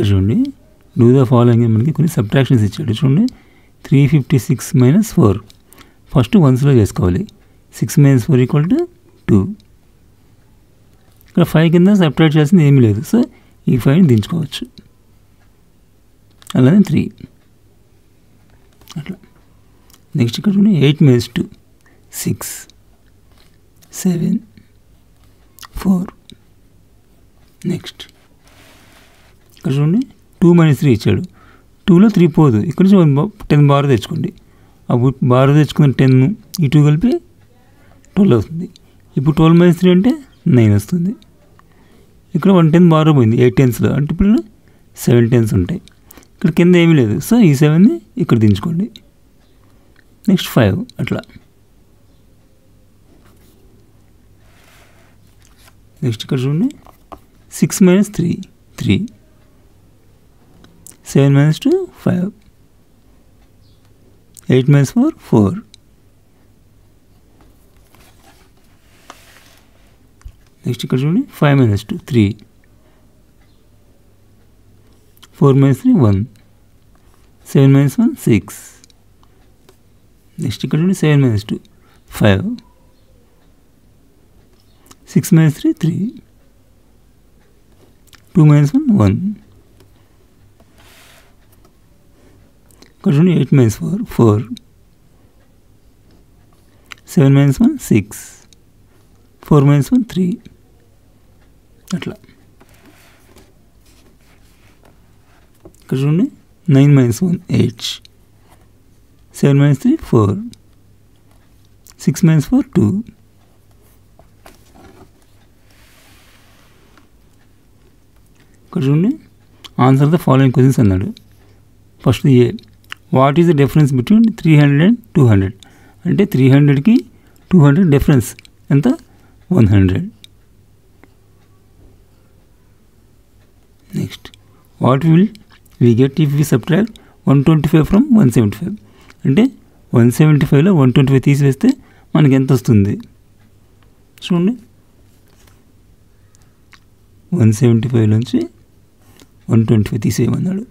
ఇక్కడ చూడండి do the following మనకి కొన్ని సబ్ట్రాక్షన్స్ ఇచ్చాడు. చూడండి 356 - 4 ఫస్ట్ వన్స్లో చేసుకోవాలి. 6 - 4 = 2. ఇక్కడ 5 కింద సబ్ట్రాక్ట్ చేయాల్సింది ఏమీ లేదు, సో ఈ 5ని దించుకోవచ్చు. అలానే 3 అట్లా. నెక్స్ట్ ఇక్కడ చూడండి 8 - 2 6, 7, 4. నెక్స్ట్ ఇక్కడ చూడండి 2 - 3 ఇచ్చాడు. 2లో 3 పోదు, ఇక్కడ నుంచి 10 బార్ తెచ్చుకోండి. అప్పుడు బార్ తెచ్చుకున్న 10 ఈ 2 కలిపి 12 అవుతుంది. ఇప్పుడు 12 - 3 అంటే 9 వస్తుంది. ఇక్కడ 1 10 బార్ పోయింది 8 10sలో, అంటే ఇప్పుడు 7 10s ఉంటాయి. ఇక్కడ కింద ఏమీ లేదు, సో ఈ 7ని ఇక్కడ దించుకోండి. నెక్స్ట్ 5 అట్లా. నెక్స్ట్ ఇక్కడ చూడండి 6 - 3 3 7 - 2 5 8 - 4 4. నెక్స్ట్ ఇక్కడ చూడండి 5 - 2 3 4 - 3 1 7 - 1 6. నెక్స్ట్ ఇక్కడ చూడండి 7 - 2 5 6 - 3 3 2 - 1 1. ఇక్కడ చూడండి 8 - 4 4 7 - 1 6 4 - 1 3 అట్లా. ఇక్కడ చూడండి 9 - 1 8 7 - 3 4 6 - 4 2. ఇక్కడ చూడండి ఆన్సర్ ద ఫాలోయింగ్ క్వశ్చన్స్ అన్నాడు. First A, what is the difference between 300 and 200? అంటే 300కి 200 డిఫరెన్స్ ఎంత? 100. Next, what will we get if we subtract 125 from 175? అంటే 175లో 125 తీసివేస్తే మనకి ఎంత వస్తుంది? చూడండి 175 నుంచి 125 తీసేయమన్నాడు.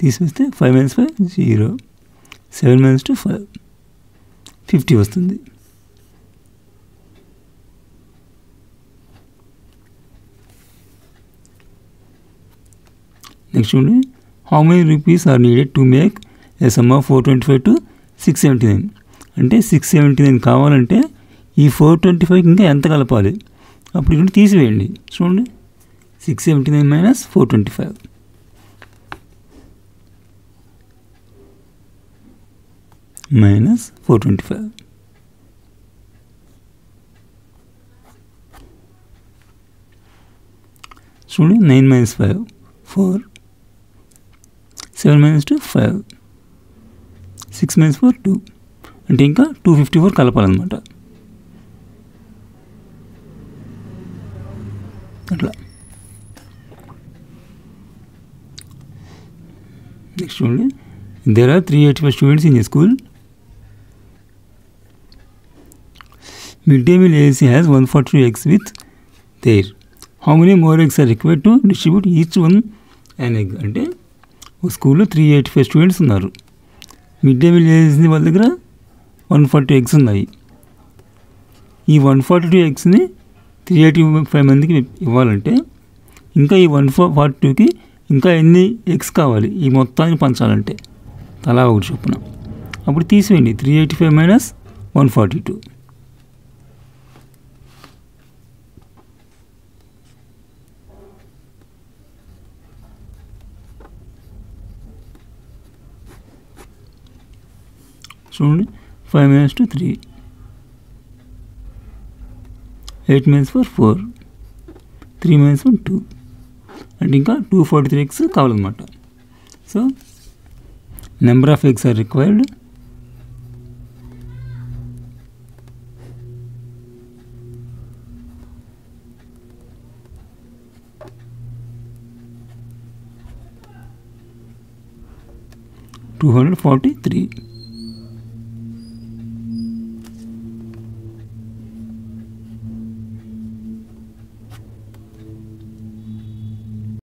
తీసివేస్తే 5 - 5 0 7 - 2 5 50 వస్తుంది. నెక్స్ట్ చూడండి, how many rupees are needed to make a sum of 425 to 679? అంటే 679 కావాలంటే ఈ 425 ఇంకా ఎంత కలపాలి? అప్పుడు ఇక్కడ తీసివేయండి. చూడండి 679 - 425. -425. చూడండి 9 - 5 4 7 - 2 5 6 - 4 2. అంటే ఇంకా 254 కలపాలన్నమాట. అట్లా. నెక్స్ట్ చూడండి, there are 385 students in a school. Midday meal agency has 142 eggs with their. How many more eggs are required to distribute each one an egg? అంటే ఒక స్కూల్లో 385 స్టూడెంట్స్ ఉన్నారు. మిడ్డే మీల్ ఏజెన్సీ వాళ్ళ దగ్గర 142 ఎగ్స్ ఉన్నాయి. ఈ 142 ఎగ్స్ని 385 మందికి ఇవ్వాలంటే ఇంకా ఈ 142కి ఇంకా ఎన్ని ఎగ్స్ కావాలి? ఈ మొత్తాన్ని పంచాలంటే తలా ఒకటి చొప్పున. అప్పుడు తీసివేయండి 385 - 142. చూడండి 5 - 2 3 8 - 4 4 3 - 1 2. అంటే ఇంకా 243 ఎగ్స్ కావాలన్నమాట. So number of eggs are required - 243.